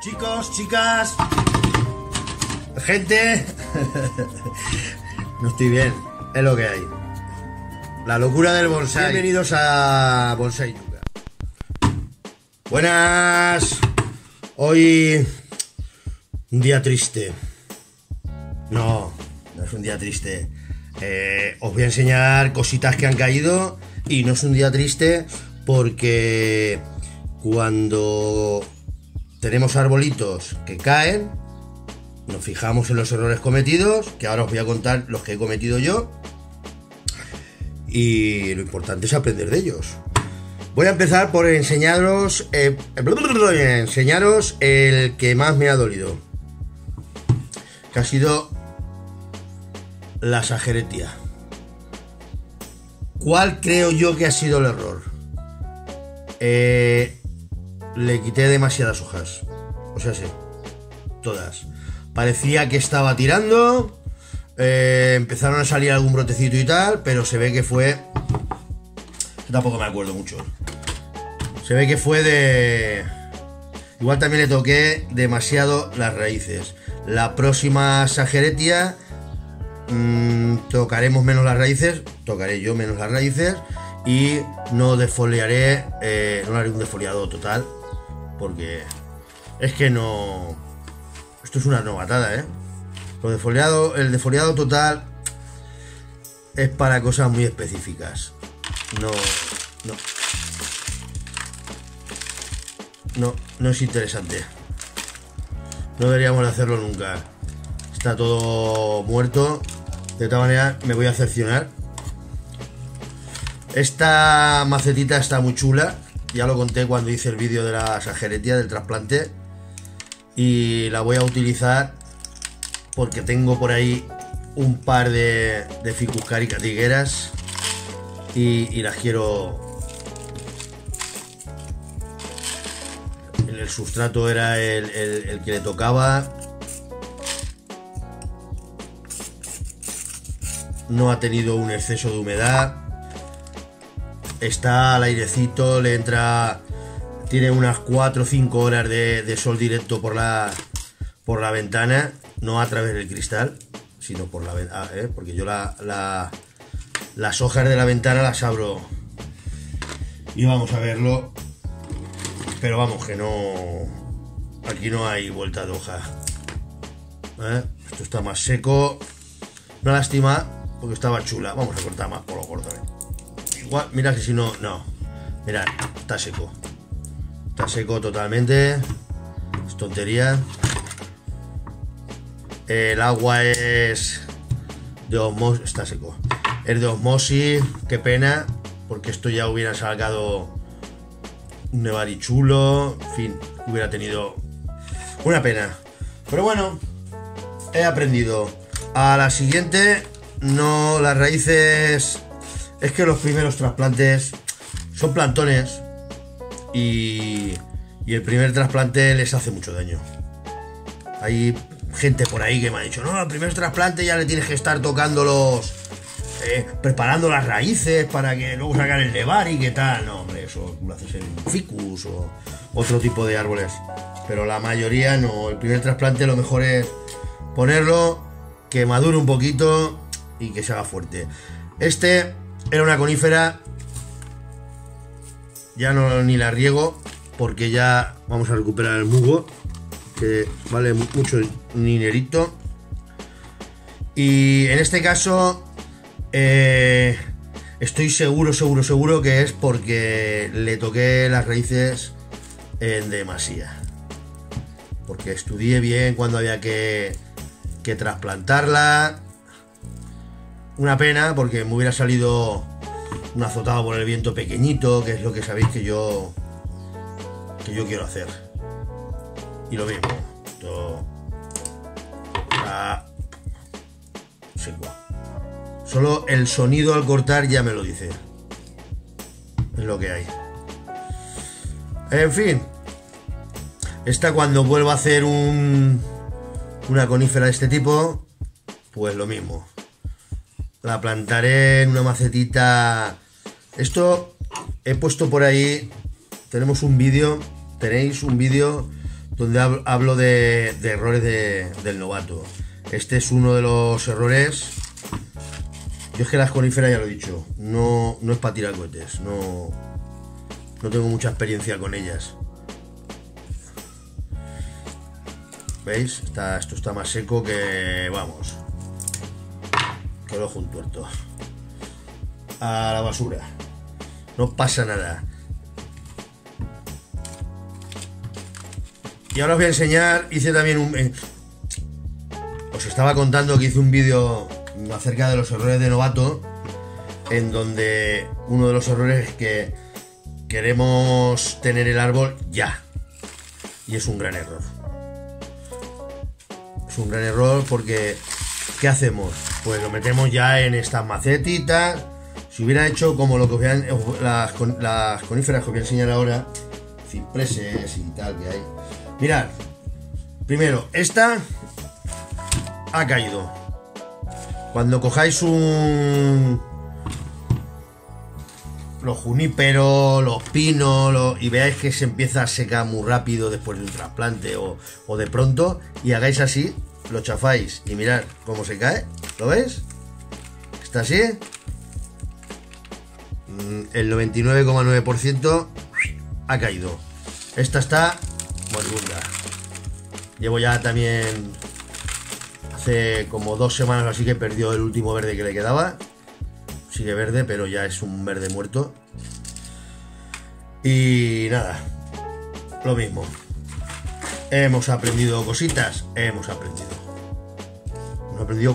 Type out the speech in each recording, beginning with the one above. Chicos, chicas, gente, no estoy bien, es lo que hay. La locura del bonsai. Bienvenidos a Bonsai Yuka. Buenas. Hoy un día triste. No, no es un día triste. Os voy a enseñar cositas que han caído y no es un día triste porque cuando tenemos arbolitos que caen, nos fijamos en los errores cometidos, que ahora os voy a contar los que he cometido yo, y lo importante es aprender de ellos. Voy a empezar por enseñaros el que más me ha dolido, que ha sido la Sageretia. ¿Cuál creo yo que ha sido el error? Le quité demasiadas hojas, o sea, sí, todas. Parecía que estaba tirando, empezaron a salir algún brotecito y tal, pero se ve que fue... Tampoco me acuerdo mucho. Se ve que fue de... Igual también le toqué demasiado las raíces. La próxima Sageretia tocaremos menos las raíces, tocaré yo menos las raíces y no desfoliaré, no haré un desfoliado total, porque es que no... Esto es una novatada, ¿eh? El desfoliado total es para cosas muy específicas. No es interesante. No deberíamos de hacerlo nunca. Está todo muerto. De todas maneras, me voy a cercionar. Esta macetita está muy chula. Ya lo conté cuando hice el vídeo de la Sageretia, del trasplante. Y la voy a utilizar porque tengo por ahí un par de ficuscarica tigueras y las quiero. El sustrato era el que le tocaba. No ha tenido un exceso de humedad. Está al airecito, le entra. Tiene unas 4 o 5 horas de sol directo por la ventana, no a través del cristal, sino por la ventana, porque yo las hojas de la ventana las abro y vamos a verlo, pero vamos, que no, aquí no hay vuelta de hoja, Esto está más seco, una lástima, porque estaba chula. Vamos a cortar más, por lo corto, igual, mira que si no, mirad, está seco. Está seco totalmente, es tontería. El agua es de osmosis, está seco. Es de osmosis, qué pena, porque esto ya hubiera sacado un nebari chulo, en fin, hubiera tenido una pena. Pero bueno, he aprendido. A la siguiente, no, las raíces, es que los primeros trasplantes son plantones. Y el primer trasplante les hace mucho daño. Hay gente por ahí que me ha dicho: no, el primer trasplante ya le tienes que estar tocando los... preparando las raíces para que luego sacar el de bar y qué tal. No, hombre, eso lo haces en ficus o otro tipo de árboles. Pero la mayoría no. El primer trasplante lo mejor es ponerlo, que madure un poquito y que se haga fuerte. Este era una conífera. Ya no ni la riego porque ya vamos a recuperar el musgo, que vale mucho dinerito. Y en este caso estoy seguro que es porque le toqué las raíces en demasía. Porque estudié bien cuando había que trasplantarla. Una pena, porque me hubiera salido... un azotado por el viento pequeñito, que es lo que sabéis que yo quiero hacer. Y lo mismo, esto está seco. Solo el sonido al cortar ya me lo dice. Es lo que hay. En fin, esta cuando vuelva a hacer una conífera de este tipo, pues lo mismo. La plantaré en una macetita. Esto he puesto por ahí. Tenéis un vídeo donde hablo de errores del novato. Este es uno de los errores. Yo es que las coníferas, ya lo he dicho, no es para tirar cohetes, no tengo mucha experiencia con ellas. ¿Veis? Esto está más seco que, vamos, que el ojo un tuerto. A la basura, no pasa nada. Y ahora os voy a enseñar, hice también un... os estaba contando que hice un vídeo acerca de los errores de novato, en donde uno de los errores es que queremos tener el árbol ya. Y es un gran error. Es un gran error porque... ¿qué hacemos? Pues lo metemos ya en estas macetitas. Si hubiera hecho como lo que os voy a, las coníferas que os voy a enseñar ahora, cipreses y tal que hay. Mirad, primero, esta ha caído. Cuando cojáis los juníperos, los pinos, y veáis que se empieza a secar muy rápido después de un trasplante o de pronto, y hagáis así, lo chafáis y mirad cómo se cae. ¿Lo veis? Está así. El 99,9% ha caído. Esta está... moribunda. Llevo ya también hace como 2 semanas así que perdió el último verde que le quedaba. Sigue verde, pero ya es un verde muerto. Y nada, lo mismo. Hemos aprendido cositas, hemos aprendido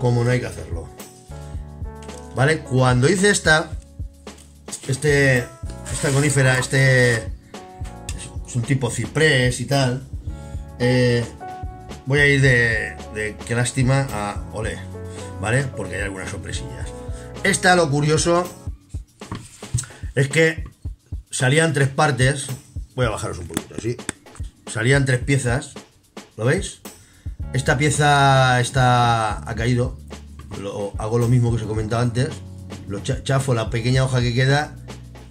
cómo no hay que hacerlo, ¿vale? Cuando hice esta conífera, es un tipo ciprés y tal. Voy a ir de qué lástima a olé, ¿vale? Porque hay algunas sorpresillas. Esta, lo curioso es que salían 3 partes. Voy a bajaros un poquito así. Salían 3 piezas. ¿Lo veis? Esta pieza ha caído. Hago lo mismo que os comentaba antes. Lo chafo, la pequeña hoja que queda,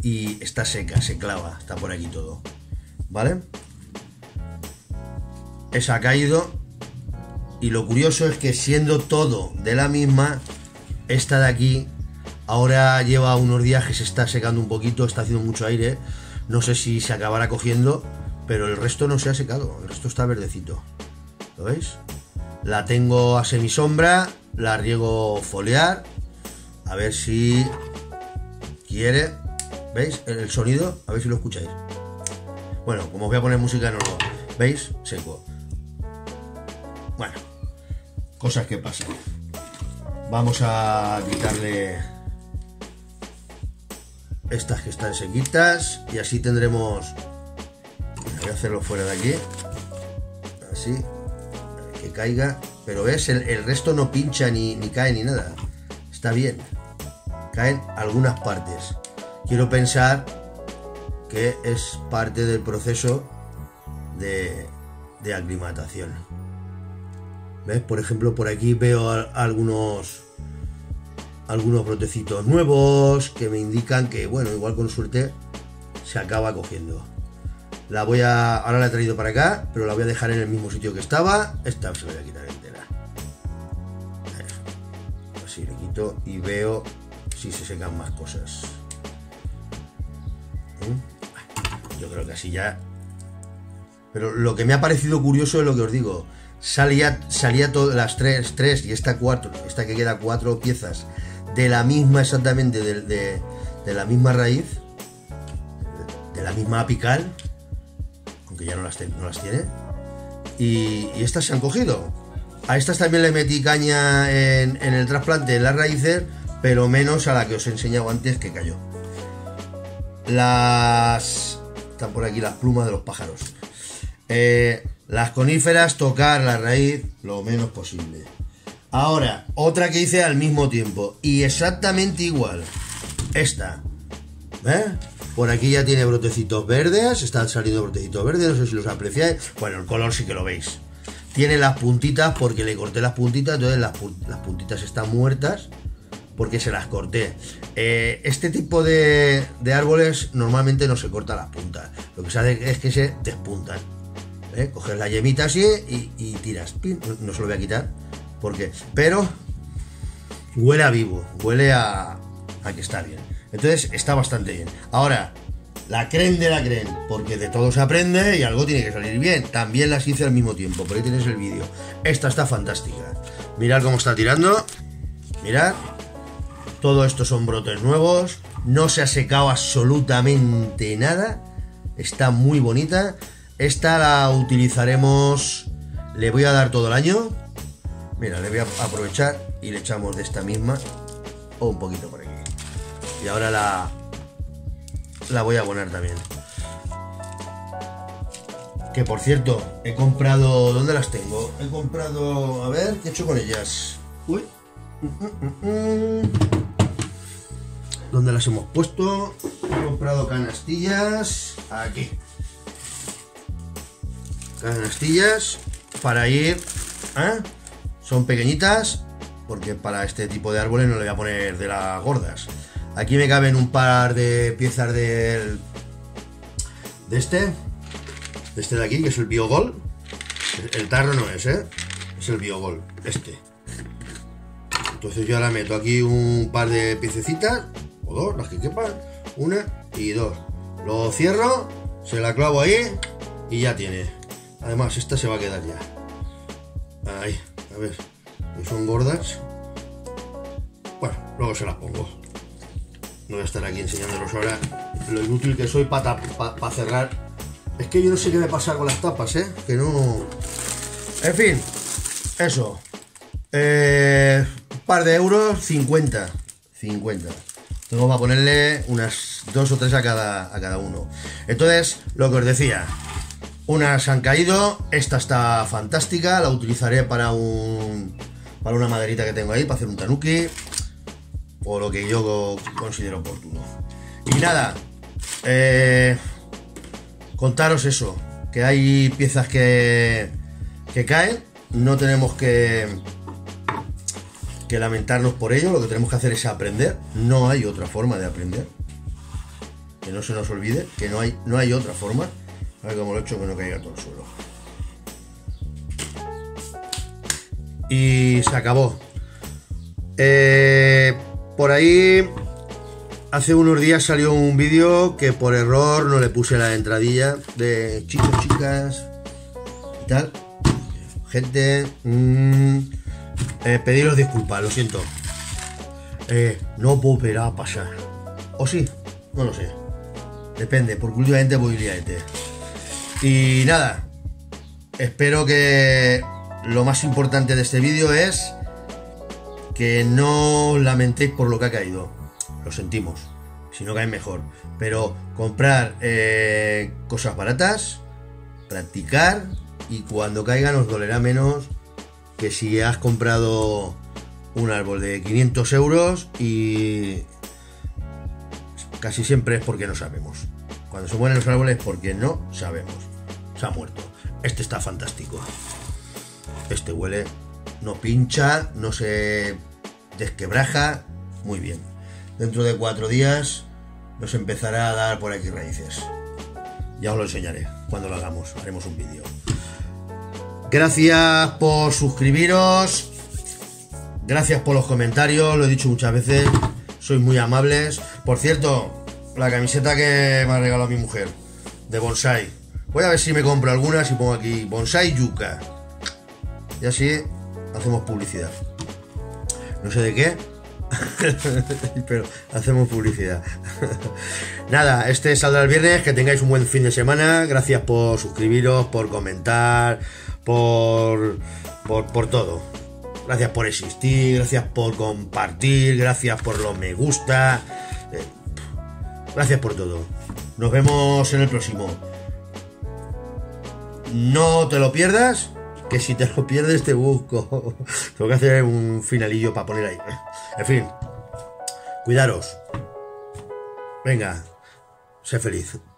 y está seca, se clava. Está por aquí todo. ¿Vale? Esa ha caído. Y lo curioso es que siendo todo de la misma, esta de aquí ahora lleva unos días que se está secando un poquito, está haciendo mucho aire. No sé si se acabará cogiendo, pero el resto no se ha secado, el resto está verdecito. ¿Lo veis? La tengo a semisombra, la riego foliar, a ver si quiere. ¿Veis el sonido? A ver si lo escucháis. Bueno, como os voy a poner música, no lo... ¿Veis? Seco. Bueno, cosas que pasan. Vamos a quitarle estas que están sequitas y así tendremos... Voy a hacerlo fuera de aquí. Así. Que caiga. Pero ves, el resto no pincha ni cae ni nada. Está bien. Caen algunas partes. Quiero pensar que es parte del proceso de aclimatación. ¿Ves? Por ejemplo, por aquí veo algunos brotecitos nuevos que me indican que, bueno, igual con suerte se acaba cogiendo. Ahora la he traído para acá, pero la voy a dejar en el mismo sitio que estaba. Esta se la voy a quitar entera. Eso. Así le quito y veo si se secan más cosas. Yo creo que así ya. Pero lo que me ha parecido curioso es lo que os digo. Salía todas las 3 y esta 4, esta que queda 4 piezas de la misma, exactamente de la misma raíz, de la misma apical, aunque ya no las tiene. Y estas se han cogido. A estas también le metí caña en el trasplante, en las raíces, pero menos a la que os he enseñado antes, que cayó. Están por aquí las plumas de los pájaros. Las coníferas, tocar la raíz lo menos posible. Ahora, otra que hice al mismo tiempo y exactamente igual. Esta, ¿eh? Por aquí ya tiene brotecitos verdes. Están saliendo brotecitos verdes, no sé si los apreciáis. Bueno, el color sí que lo veis. Tiene las puntitas porque le corté las puntitas. Entonces las puntitas están muertas porque se las corté. Este tipo de árboles normalmente no se cortan las puntas. Lo que se hace es que se despuntan. Coges la yemita así y tiras. No se lo voy a quitar porque, pero huele a vivo, huele a que está bien. Entonces está bastante bien. Ahora, la creme de la creme, porque de todo se aprende y algo tiene que salir bien. También las hice al mismo tiempo, por ahí tenéis el vídeo. Esta está fantástica. Mirad cómo está tirando. Mirad. Todo esto son brotes nuevos. No se ha secado absolutamente nada. Está muy bonita. Esta la utilizaremos... Le voy a dar todo el año. Mira, le voy a aprovechar y le echamos de esta misma o un poquito por aquí. Y ahora la voy a abonar también. Que por cierto, he comprado... ¿Dónde las tengo? He comprado... A ver, ¿qué he hecho con ellas? Uy. ¿Dónde las hemos puesto? He comprado canastillas. Aquí. Canastillas para ir... Son pequeñitas, porque para este tipo de árboles no le voy a poner de las gordas. Aquí me caben un par de piezas de este de aquí, que es el Biogol. El tarro no es, es el Biogol, este. Entonces yo ahora meto aquí un par de piececitas, o dos, las que quepan, una y dos. Lo cierro, se la clavo ahí y ya tiene. Además, esta se va a quedar ya. Ahí, a ver, no son gordas. Bueno, luego se las pongo. No voy a estar aquí enseñándolos ahora lo inútil que soy para cerrar. Es que yo no sé qué me pasa con las tapas, que no... En fin, eso. Un par de euros, 50. Tengo para ponerle unas 2 o 3 a cada uno. Entonces, lo que os decía. Unas han caído. Esta está fantástica. La utilizaré para una maderita que tengo ahí, para hacer un tanuki. O lo que yo considero oportuno. Y nada, contaros eso, que hay piezas que caen, no tenemos que lamentarnos por ello, lo que tenemos que hacer es aprender, no hay otra forma de aprender, que no se nos olvide, que no hay otra forma. A ver cómo lo he hecho que no caiga todo el suelo. Y se acabó. Por ahí hace unos días salió un vídeo que por error no le puse la entradilla de chicos, chicas y tal. Gente, pediros disculpas, lo siento. No volverá a pasar. ¿O sí? No lo sé. Depende, porque últimamente voy liadete. Y nada, espero que lo más importante de este vídeo es... que no os lamentéis por lo que ha caído, lo sentimos, si no cae mejor, pero comprar cosas baratas, practicar y cuando caiga nos dolerá menos que si has comprado un árbol de 500 euros y casi siempre es porque no sabemos, cuando se mueren los árboles porque no sabemos, se ha muerto, este está fantástico, este huele, no pincha, no se... desquebraja, muy bien. Dentro de 4 días nos empezará a dar por aquí raíces. Ya os lo enseñaré cuando lo hagamos, haremos un vídeo. Gracias por suscribiros, gracias por los comentarios, lo he dicho muchas veces, sois muy amables. Por cierto, la camiseta que me ha regalado mi mujer, de bonsai, voy a ver si me compro alguna, si pongo aquí Bonsai Yuka, y así hacemos publicidad. No sé de qué, pero hacemos publicidad. Nada, este saldrá el viernes, que tengáis un buen fin de semana. Gracias por suscribiros, por comentar, por todo. Gracias por existir, gracias por compartir, gracias por los me gusta. Gracias por todo. Nos vemos en el próximo. No te lo pierdas. Que si te lo pierdes te busco. Tengo que hacer un finalillo para poner ahí. En fin, cuidaros. Venga, sé feliz.